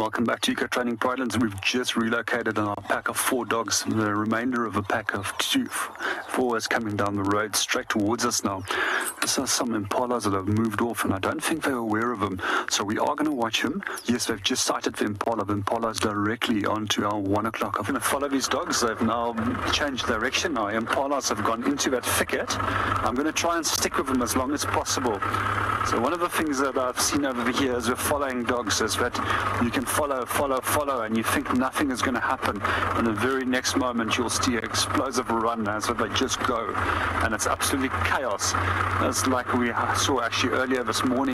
Welcome back to Eco Training Pridelands. We've just relocated our pack of 4 dogs. The remainder of a pack of 4 is coming down the road straight towards us now. This are some impalas that have moved off, and I don't think they're aware of them. So we are going to watch them. Yes, they've just sighted the impala. The impala's directly onto our 1 o'clock. I'm going to follow these dogs. They've now changed direction. Our impalas have gone into that thicket. I'm going to try and stick with them as long as possible. So one of the things that I've seen over here as we're following dogs is that you can follow, and you think nothing is going to happen. And the very next moment, you'll see an explosive run as they just go. And it's absolutely chaos. It's like we saw actually earlier this morning.